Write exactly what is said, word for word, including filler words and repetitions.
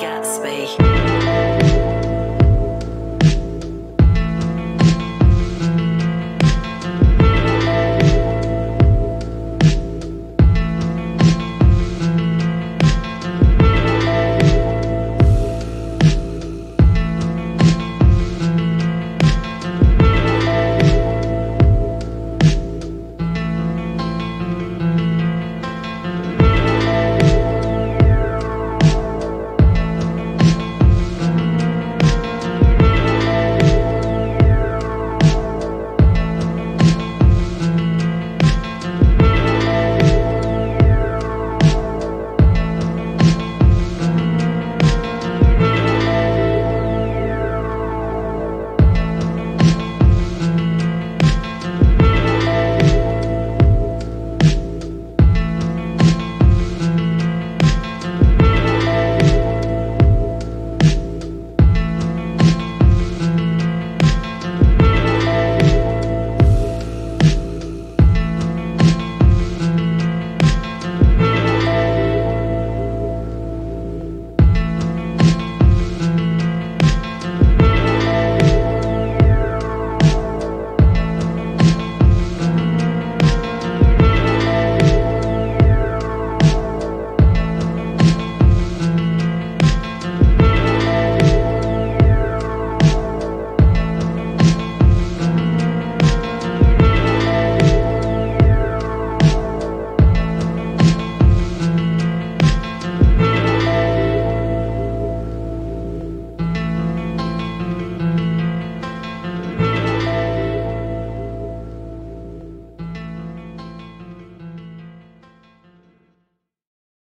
Gatsby.